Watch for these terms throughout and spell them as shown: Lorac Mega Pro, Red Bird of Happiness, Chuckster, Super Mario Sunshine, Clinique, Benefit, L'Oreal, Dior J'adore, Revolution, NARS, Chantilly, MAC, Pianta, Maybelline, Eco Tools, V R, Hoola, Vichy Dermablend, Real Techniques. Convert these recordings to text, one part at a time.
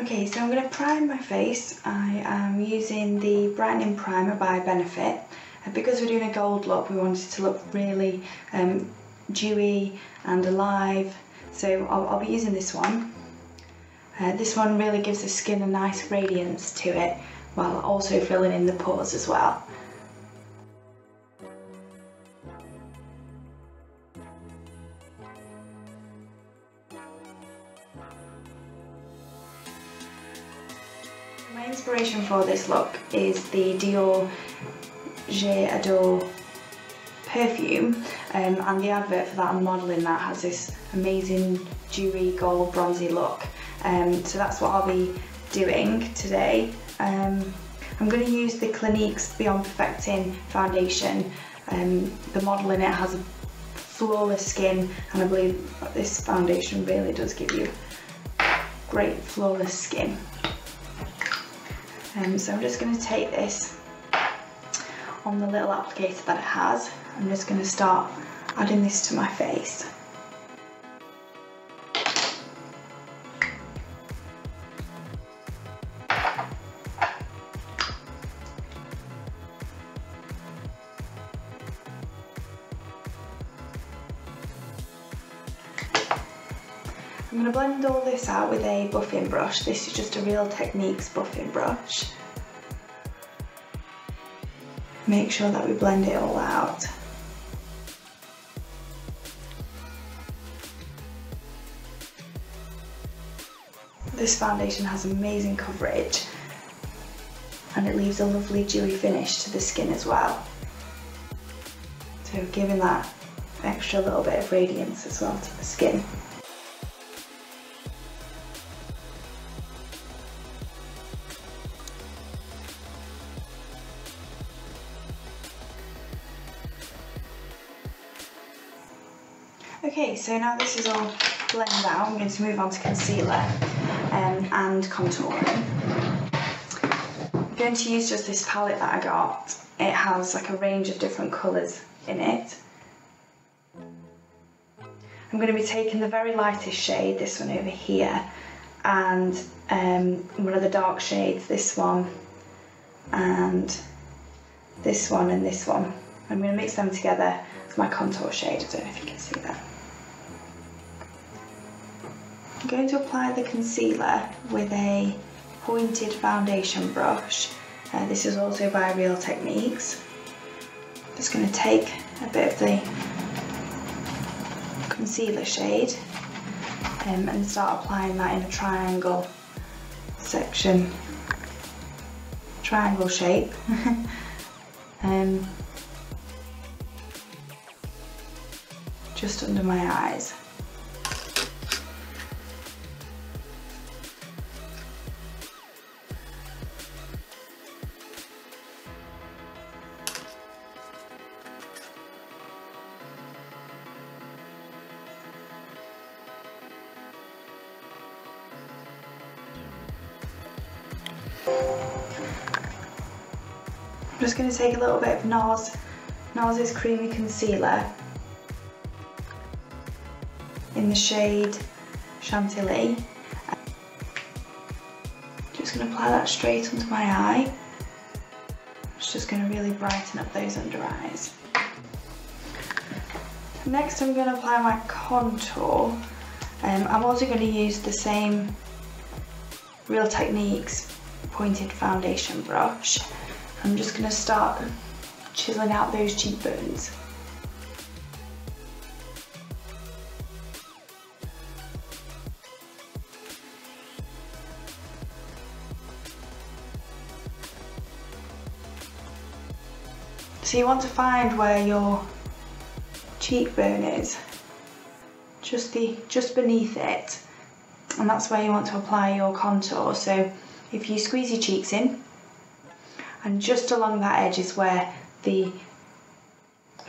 Okay, so I'm going to prime my face. I am using the Brightening Primer by Benefit. And because we're doing a gold look, we want it to look really dewy and alive. So I'll be using this one. This one really gives the skin a nice radiance to it, while also filling in the pores as well. My inspiration for this look is the Dior J'adore perfume, and the advert for that and modelling that has this amazing dewy gold bronzy look. So that's what I'll be doing today. I'm going to use the Clinique's Beyond Perfecting foundation. The model in it has a flawless skin, and I believe this foundation really does give you great flawless skin. So I'm just going to take this on the little applicator that it has. I'm just going to start adding this to my face. I'm going to blend all this out with a buffing brush. This is just a Real Techniques buffing brush. Make sure that we blend it all out. This foundation has amazing coverage, and it leaves a lovely dewy finish to the skin as well. So giving that extra little bit of radiance as well to the skin. Okay, so now this is all blended out, I'm going to move on to concealer and contouring. I'm going to use just this palette that I got. It has like a range of different colours in it. I'm going to be taking the very lightest shade, this one over here, and one of the dark shades, this one and this one and this one. I'm going to mix them together as my contour shade. I don't know if you can see that. I'm going to apply the concealer with a pointed foundation brush. This is also by Real Techniques. I'm just going to take a bit of the concealer shade and start applying that in a triangle section, triangle shape. Just under my eyes. I'm just going to take a little bit of NARS's Creamy Concealer in the shade Chantilly. Just going to apply that straight onto my eye. It's just going to really brighten up those under eyes. Next I'm going to apply my contour. I'm also going to use the same Real Techniques pointed foundation brush. I'm just going to start chiseling out those cheekbones. So you want to find where your cheekbone is, just beneath it, and that's where you want to apply your contour. So if you squeeze your cheeks in, and just along that edge is where the,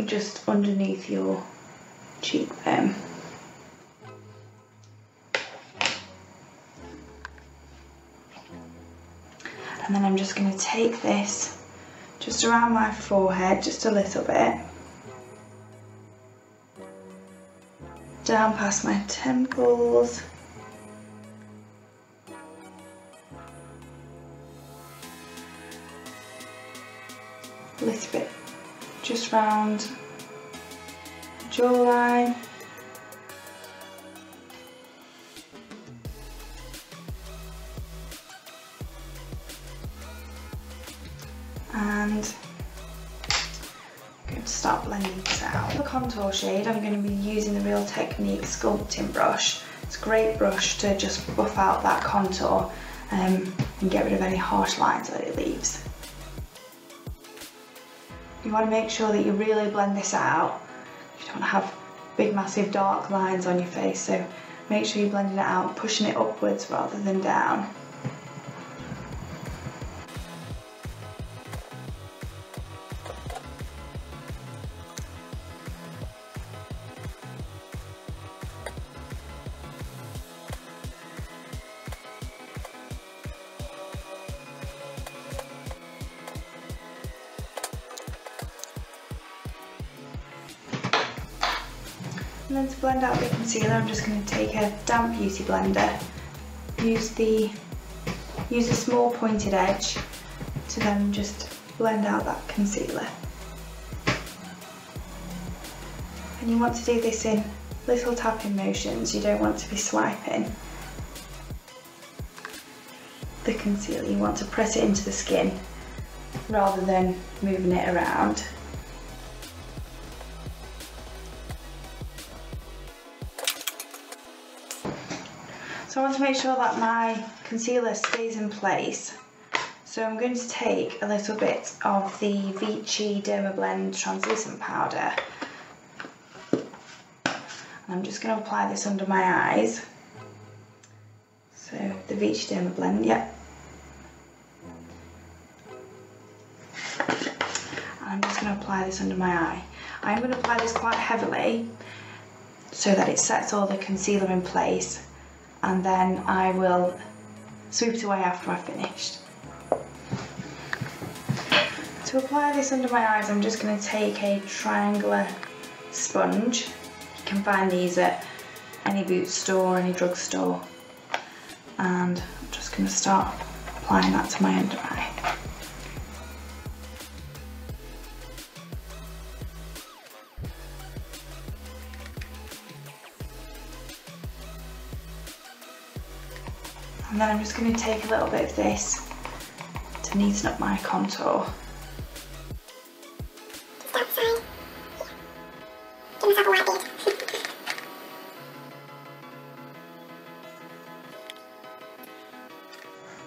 just underneath your cheekbone. And then I'm just going to take this just around my forehead, just a little bit. Down past my temples. a little bit just round the jawline. And I'm going to start blending this out. For the contour shade, I'm going to be using the Real Techniques sculpting brush. It's a great brush to just buff out that contour and get rid of any harsh lines that it leaves. You want to make sure that you really blend this out. You don't want to have big massive dark lines on your face, so make sure you're blending it out, pushing it upwards rather than down. And then to blend out the concealer, I'm just going to take a damp beauty blender, use a small pointed edge to then just blend out that concealer. And you want to do this in little tapping motions, you don't want to be swiping the concealer, you want to press it into the skin rather than moving it around. So I want to make sure that my concealer stays in place. So I'm going to take a little bit of the Vichy Dermablend translucent powder. And I'm just going to apply this under my eyes. So the Vichy Dermablend, yep. And I'm just going to apply this under my eye. I'm going to apply this quite heavily so that it sets all the concealer in place. And then I will sweep it away after I've finished. To apply this under my eyes, I'm just going to take a triangular sponge. You can find these at any Boots store, any drugstore. And I'm just going to start applying that to my under eye. And then I'm just going to take a little bit of this to neaten up my contour.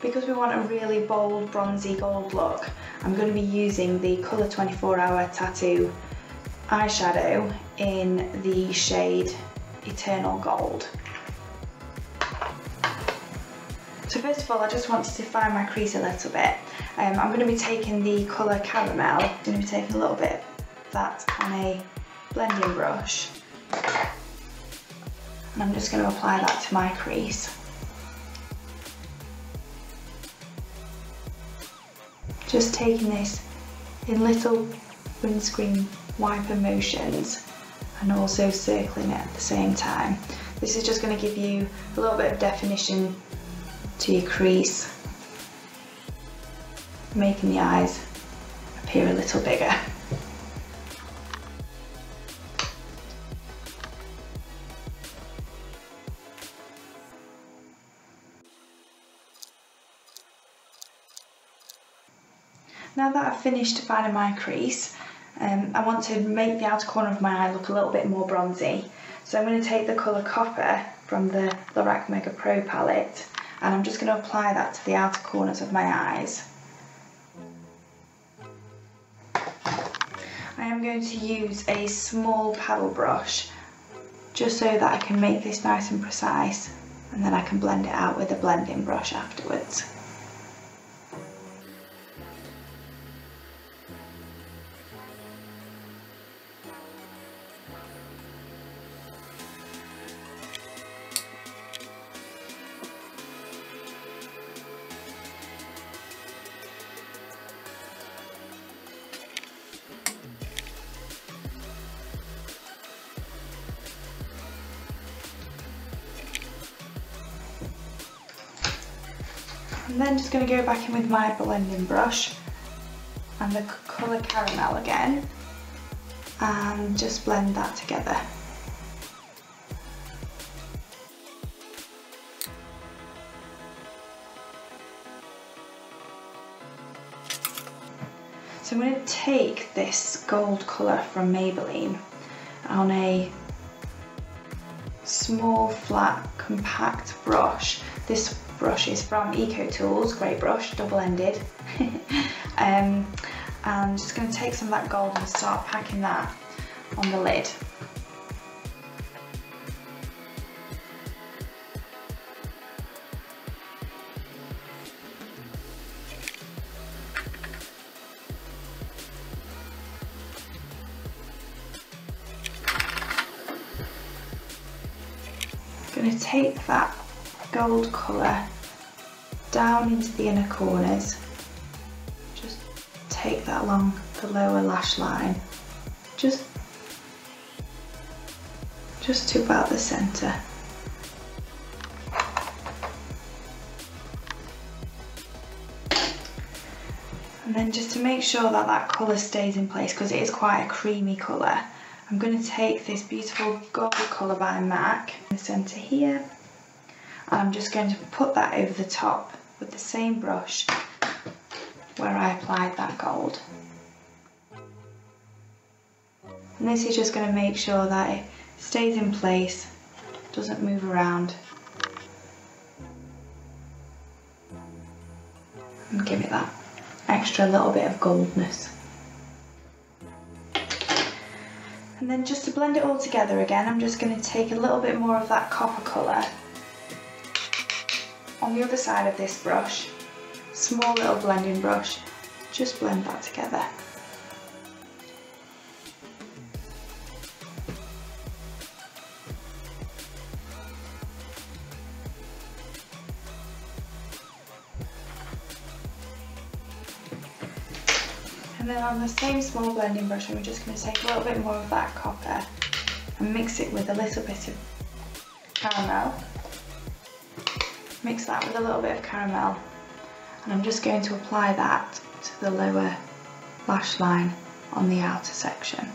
Because we want a really bold bronzy gold look, I'm going to be using the Colour 24 Hour Tattoo eyeshadow in the shade Eternal Gold. So first of all, I just want to define my crease a little bit. I'm going to be taking the colour Caramel. I'm going to be taking a little bit of that on a blending brush. And I'm just going to apply that to my crease. Just taking this in little windscreen wiper motions and also circling it at the same time. This is just going to give you a little bit of definition to your crease, making the eyes appear a little bigger. Now that I've finished defining my crease, I want to make the outer corner of my eye look a little bit more bronzy. So I'm going to take the colour Copper from the Lorac Mega Pro palette, and I'm just going to apply that to the outer corners of my eyes. I am going to use a small paddle brush just so that I can make this nice and precise, and then I can blend it out with a blending brush afterwards. I'm then just going to go back in with my blending brush and the colour Caramel again, and just blend that together. So I'm going to take this gold colour from Maybelline on a small, flat, compact brush. This brush is from Eco Tools, great brush, double-ended. And I'm just going to take some of that gold and start packing that on the lid. I'm going to take that gold colour down into the inner corners, just take that along the lower lash line, just to about the centre. And then just to make sure that that colour stays in place, because it is quite a creamy colour, I'm going to take this beautiful gold colour by MAC in the centre here, and I'm just going to put that over the top with the same brush where I applied that gold. And this is just going to make sure that it stays in place, doesn't move around, and give it that extra little bit of goldness. And then just to blend it all together again, I'm just going to take a little bit more of that copper colour on the other side of this brush, small little blending brush, just blend that together. And then on the same small blending brush, we're just going to take a little bit more of that copper and mix it with a little bit of caramel. Mix that with a little bit of caramel, and I'm just going to apply that to the lower lash line on the outer section.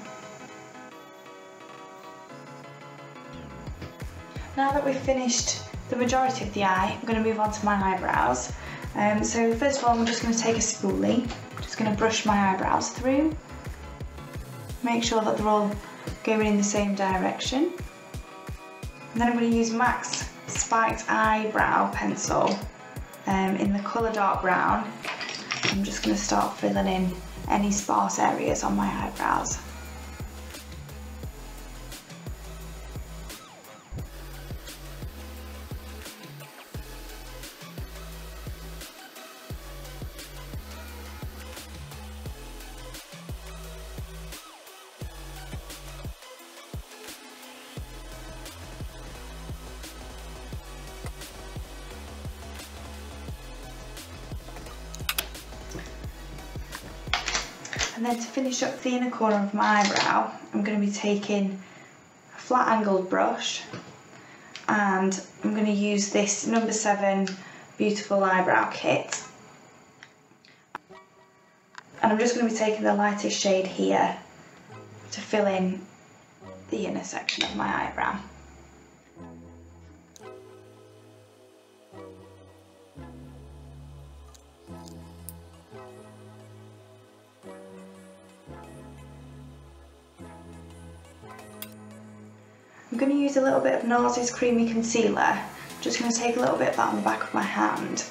Now that we've finished the majority of the eye, I'm going to move on to my eyebrows. So first of all, I'm just going to take a spoolie. Just going to brush my eyebrows through, make sure that they're all going in the same direction, and then I'm going to use MAC's Spiked Eyebrow Pencil in the colour dark brown. I'm just going to start filling in any sparse areas on my eyebrows. And then to finish up the inner corner of my eyebrow, I'm going to be taking a flat angled brush, and I'm going to use this number 7 beautiful eyebrow kit. And I'm just going to be taking the lightest shade here to fill in the inner section of my eyebrow. I'm going to use a little bit of NARS's Creamy Concealer. I'm just going to take a little bit of that on the back of my hand,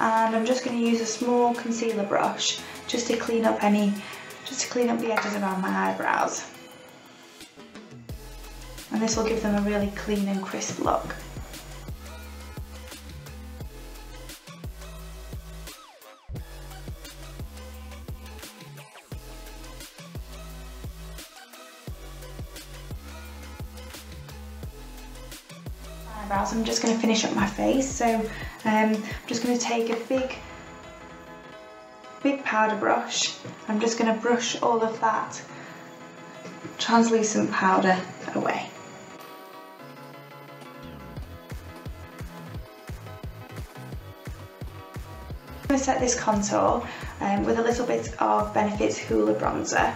and I'm just going to use a small concealer brush just to clean up the edges around my eyebrows. And this will give them a really clean and crisp look. I'm just going to finish up my face, so I'm just going to take a big powder brush. I'm just going to brush all of that translucent powder away. I'm going to set this contour with a little bit of Benefit's Hoola bronzer.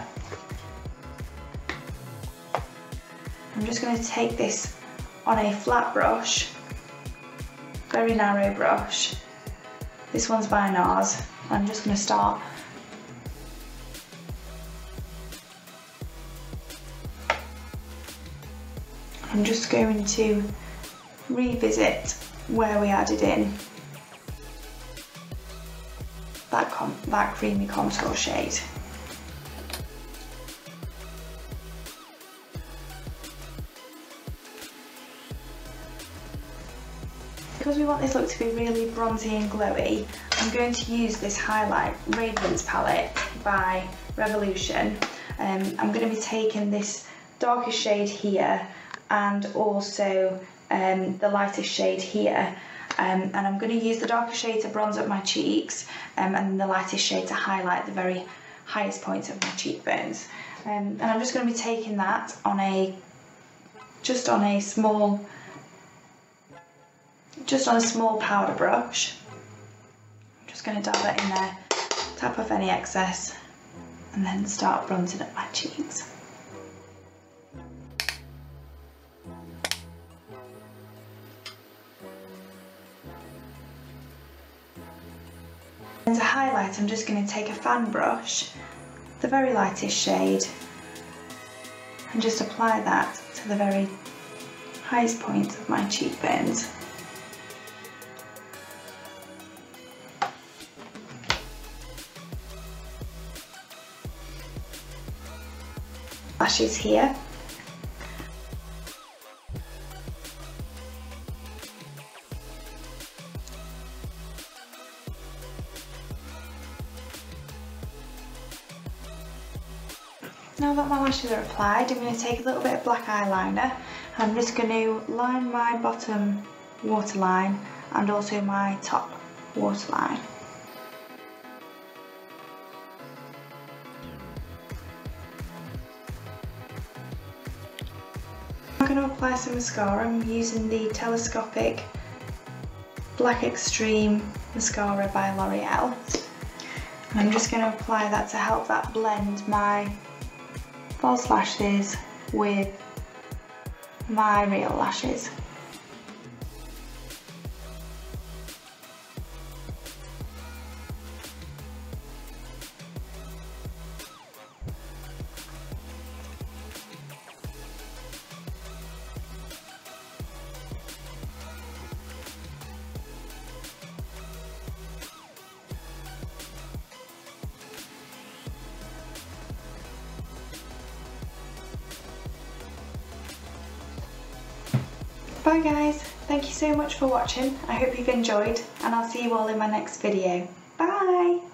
I'm just going to take this on a flat brush, very narrow brush. This one's by NARS. I'm just going to start I'm just going to revisit where we added in that creamy contour shade. Because we want this look to be really bronzy and glowy, I'm going to use this highlight Radiance palette by Revolution. I'm going to be taking this darkest shade here and also the lightest shade here, and I'm going to use the darker shade to bronze up my cheeks and the lightest shade to highlight the very highest points of my cheekbones, and I'm just going to be taking that on a small powder brush. I'm just going to dab that in there, tap off any excess, and then start bronzing up my cheeks. And to highlight, I'm just going to take a fan brush, the very lightest shade, and just apply that to the very highest point of my cheekbones. Lashes here. Now that my lashes are applied, I'm going to take a little bit of black eyeliner. I'm just going to line my bottom waterline and also my top waterline. I'm going to apply some mascara. I'm using the Telescopic Black Extreme Mascara by L'Oreal. I'm just going to apply that to help that blend my false lashes with my real lashes. Bye guys, thank you so much for watching. I hope you've enjoyed, and I'll see you all in my next video. Bye!